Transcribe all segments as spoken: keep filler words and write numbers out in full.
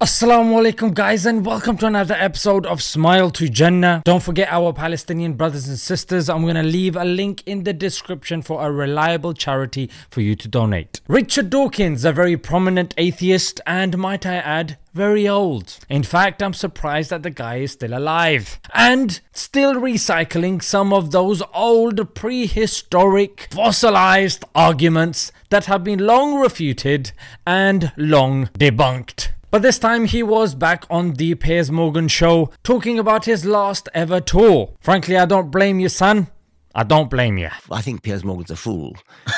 Assalamu alaikum guys, and welcome to another episode of Smile to Jannah. Don't forget our Palestinian brothers and sisters. I'm going to leave a link in the description for a reliable charity for you to donate. Richard Dawkins, a very prominent atheist and, might I add, very old. In fact, I'm surprised that the guy is still alive and still recycling some of those old prehistoric fossilized arguments that have been long refuted and long debunked. But this time he was back on the Piers Morgan show talking about his last ever tour. Frankly, I don't blame you, son. I don't blame you. I think Piers Morgan's a fool.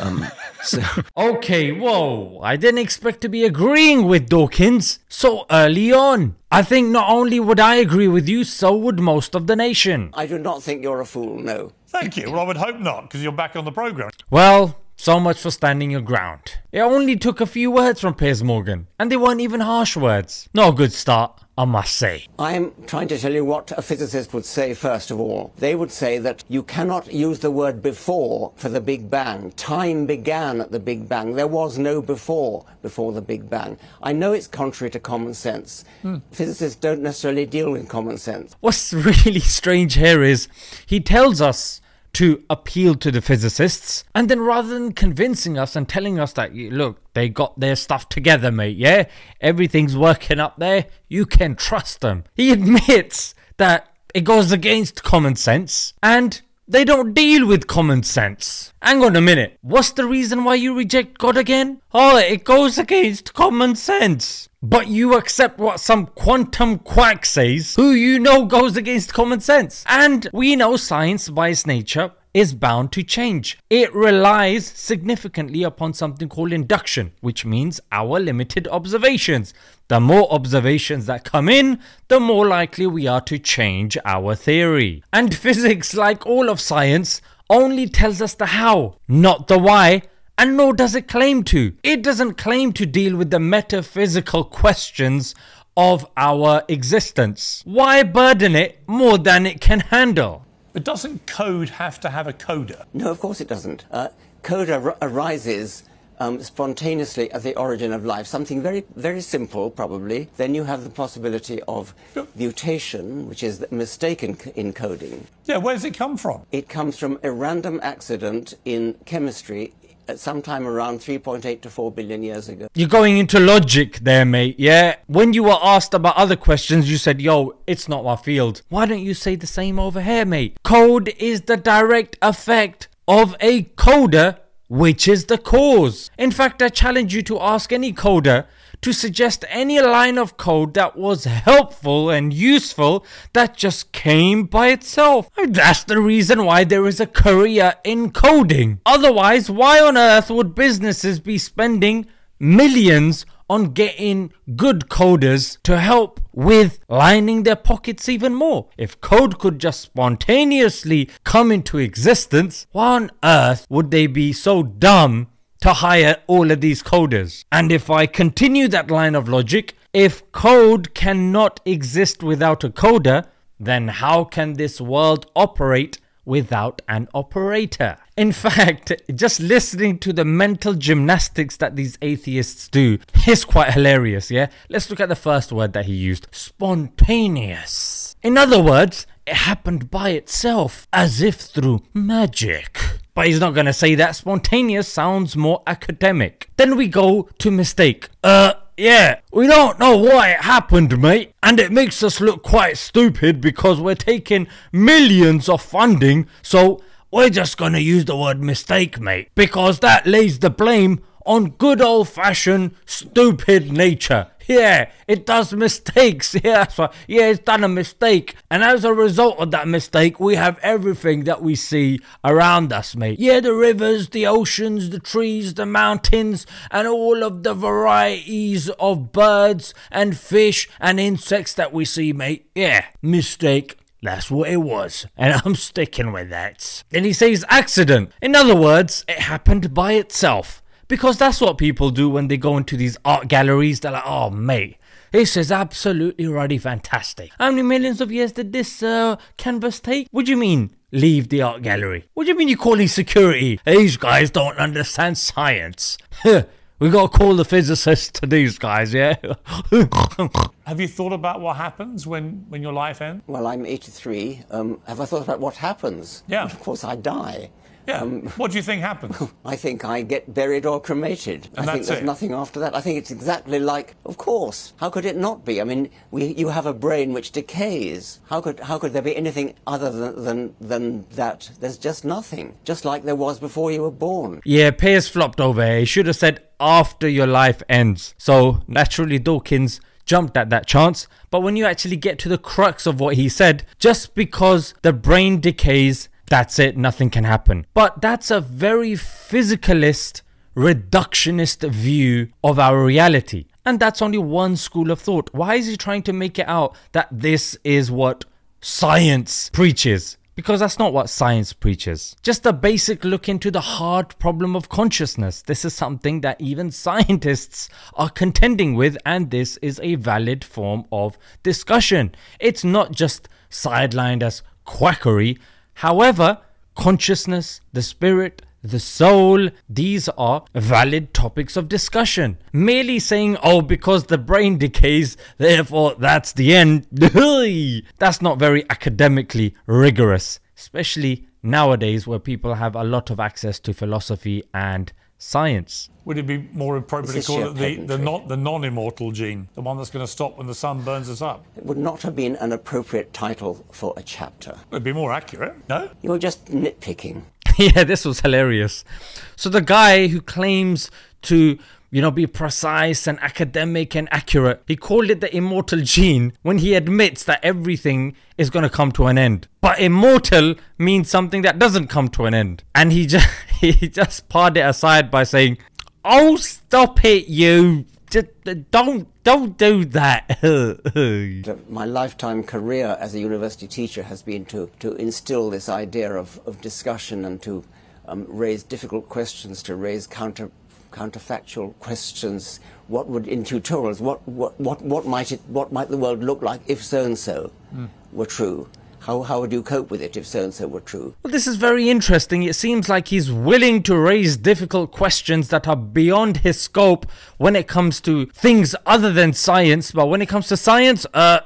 Um, so. Okay, whoa. I didn't expect to be agreeing with Dawkins so early on. I think not only would I agree with you, so would most of the nation. I do not think you're a fool, no. Thank you. Well, I would hope not, because you're back on the programme. Well, so much for standing your ground. It only took a few words from Piers Morgan, and they weren't even harsh words. Not a good start, I must say. I'm trying to tell you what a physicist would say first of all. They would say that you cannot use the word before for the Big Bang. Time began at the Big Bang. There was no before before the Big Bang. I know it's contrary to common sense. Hmm. Physicists don't necessarily deal with common sense. What's really strange here is he tells us to appeal to the physicists, and then rather than convincing us and telling us that, look, they got their stuff together, mate, yeah? Everything's working up there, you can trust them. He admits that it goes against common sense, and they don't deal with common sense. Hang on a minute, what's the reason why you reject God again? Oh, it goes against common sense. But you accept what some quantum quack says, who you know goes against common sense. And we know science by its nature is bound to change. It relies significantly upon something called induction, which means our limited observations. The more observations that come in, the more likely we are to change our theory. And physics, like all of science, only tells us the how, not the why. And nor does it claim to. It doesn't claim to deal with the metaphysical questions of our existence. Why burden it more than it can handle? But doesn't code have to have a coder? No, of course it doesn't. Uh, code ar arises um, spontaneously at the origin of life. Something very, very simple, probably. Then you have the possibility of yeah. mutation, which is mistaken encoding. Yeah, where does it come from? It comes from a random accident in chemistry at some time around three point eight to four billion years ago. You're going into logic there, mate, yeah? When you were asked about other questions, you said, yo, it's not my field. Why don't you say the same over here, mate? Code is the direct effect of a coder, which is the cause. In fact, I challenge you to ask any coder to suggest any line of code that was helpful and useful that just came by itself. And that's the reason why there is a career in coding. Otherwise, why on earth would businesses be spending millions on getting good coders to help with lining their pockets even more? If code could just spontaneously come into existence, why on earth would they be so dumb to hire all of these coders? And if I continue that line of logic, if code cannot exist without a coder, then how can this world operate without an operator? In fact, just listening to the mental gymnastics that these atheists do is quite hilarious, yeah? Let's look at the first word that he used, spontaneous. In other words, it happened by itself, as if through magic. But he's not going to say that. Spontaneous sounds more academic. Then we go to mistake. Uh, yeah, we don't know why it happened, mate. And it makes us look quite stupid because we're taking millions of funding. So we're just going to use the word mistake, mate. Because that lays the blame on good old-fashioned stupid nature. Yeah, it does mistakes. Yeah, that's right. Yeah, it's done a mistake. And as a result of that mistake, we have everything that we see around us, mate. Yeah, the rivers, the oceans, the trees, the mountains, and all of the varieties of birds and fish and insects that we see, mate. Yeah, mistake. That's what it was. And I'm sticking with that. Then he says accident. In other words, it happened by itself. Because that's what people do when they go into these art galleries. They're like, oh mate, this is absolutely already fantastic. How many millions of years did this uh, canvas take? What do you mean, leave the art gallery? What do you mean you're calling security? These guys don't understand science. We got to call the physicist to these guys, yeah? Have you thought about what happens when, when your life ends? Well, I'm eighty-three. Um, have I thought about what happens? Yeah. Of course, I die. Yeah. Um, what do you think happens? I think I get buried or cremated. And I think there's it. nothing after that. I think it's exactly like, of course, how could it not be? I mean, we, you have a brain which decays. How could, how could there be anything other than, than, than that? There's just nothing, just like there was before you were born. Yeah, Piers flopped over here. He should have said, after your life ends. So, naturally, Dawkins jumped at that chance. But when you actually get to the crux of what he said, just because the brain decays, that's it, nothing can happen. But that's a very physicalist, reductionist view of our reality. And that's only one school of thought. Why is he trying to make it out that this is what science preaches? Because that's not what science preaches. Just a basic look into the hard problem of consciousness. This is something that even scientists are contending with, and this is a valid form of discussion. It's not just sidelined as quackery. However, consciousness, the spirit, the soul, these are valid topics of discussion. Merely saying, oh, because the brain decays, therefore that's the end, that's not very academically rigorous, especially nowadays where people have a lot of access to philosophy and science. Would it be more appropriate to call it the, the, not, the non-immortal gene, the one that's going to stop when the sun burns us up? It would not have been an appropriate title for a chapter. It would be more accurate, no? You were just nitpicking. Yeah, this was hilarious. So the guy who claims to, you know, be precise and academic and accurate, he called it the immortal gene when he admits that everything is going to come to an end. But immortal means something that doesn't come to an end. And he just, he just parred it aside by saying, oh, stop it, you. Just don't, don't do that. My lifetime career as a university teacher has been to, to instill this idea of, of discussion and to um, raise difficult questions, to raise counter counterfactual questions. What would, in tutorials, what, what, what, what, might it, what might the world look like if so-and-so mm. were true? How, how would you cope with it if so-and-so were true? Well, this is very interesting. It seems like he's willing to raise difficult questions that are beyond his scope when it comes to things other than science. But when it comes to science, uh,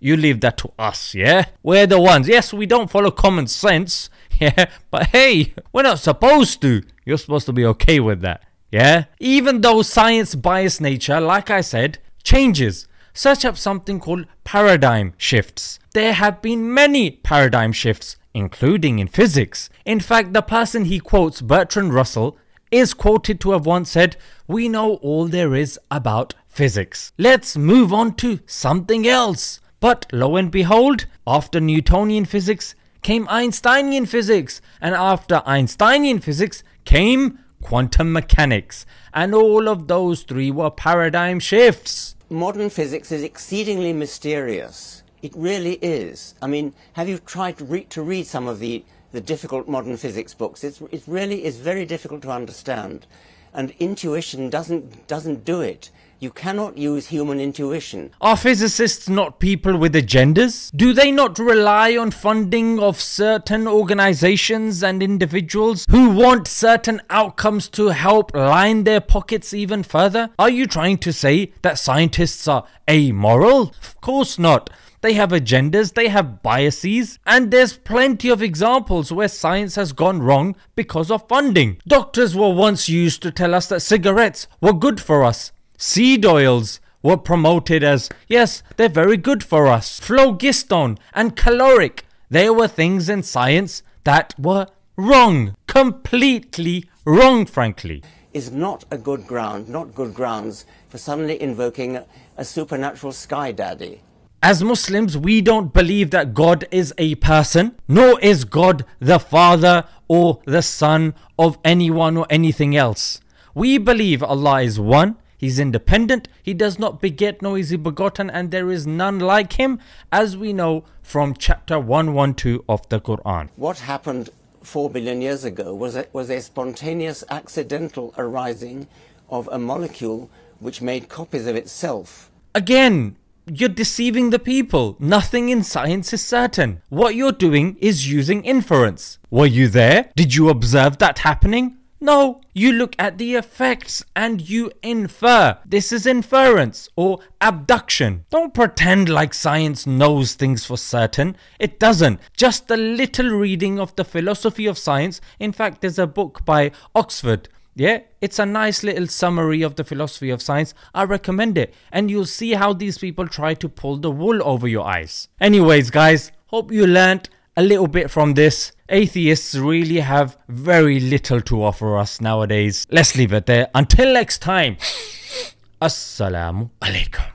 you leave that to us, yeah? We're the ones. Yes, we don't follow common sense, yeah? But hey, we're not supposed to. You're supposed to be okay with that, yeah? Even though science by its nature, like I said, changes. Search up something called paradigm shifts. There have been many paradigm shifts, including in physics. In fact, the person he quotes, Bertrand Russell, is quoted to have once said, "We know all there is about physics. Let's move on to something else." But lo and behold, after Newtonian physics came Einsteinian physics, and after Einsteinian physics came quantum mechanics, and all of those three were paradigm shifts. Modern physics is exceedingly mysterious. It really is. I mean, have you tried to read, to read some of the, the difficult modern physics books? It's, it really is very difficult to understand. And intuition doesn't, doesn't do it. You cannot use human intuition. Are physicists not people with agendas? Do they not rely on funding of certain organizations and individuals who want certain outcomes to help line their pockets even further? Are you trying to say that scientists are amoral? Of course not. They have agendas, they have biases, and there's plenty of examples where science has gone wrong because of funding. Doctors were once used to tell us that cigarettes were good for us. Seed oils were promoted as, yes, they're very good for us. Phlogiston and caloric, there were things in science that were wrong. Completely wrong, frankly. Is not a good ground, not good grounds for suddenly invoking a, a supernatural sky daddy. As Muslims, we don't believe that God is a person, nor is God the father or the son of anyone or anything else. We believe Allah is one, He's independent, He does not beget nor is He begotten, and there is none like Him, as we know from chapter one twelve of the Quran. What happened four billion years ago was a, was a spontaneous accidental arising of a molecule which made copies of itself. Again, you're deceiving the people. Nothing in science is certain. What you're doing is using inference. Were you there? Did you observe that happening? No, you look at the effects and you infer. This is inference or abduction. Don't pretend like science knows things for certain. It doesn't. Just a little reading of the philosophy of science. In fact, there's a book by Oxford. Yeah, it's a nice little summary of the philosophy of science. I recommend it, and you'll see how these people try to pull the wool over your eyes. Anyways guys, hope you learnt a little bit from this. Atheists really have very little to offer us nowadays. Let's leave it there. Until next time. Assalamu alaikum.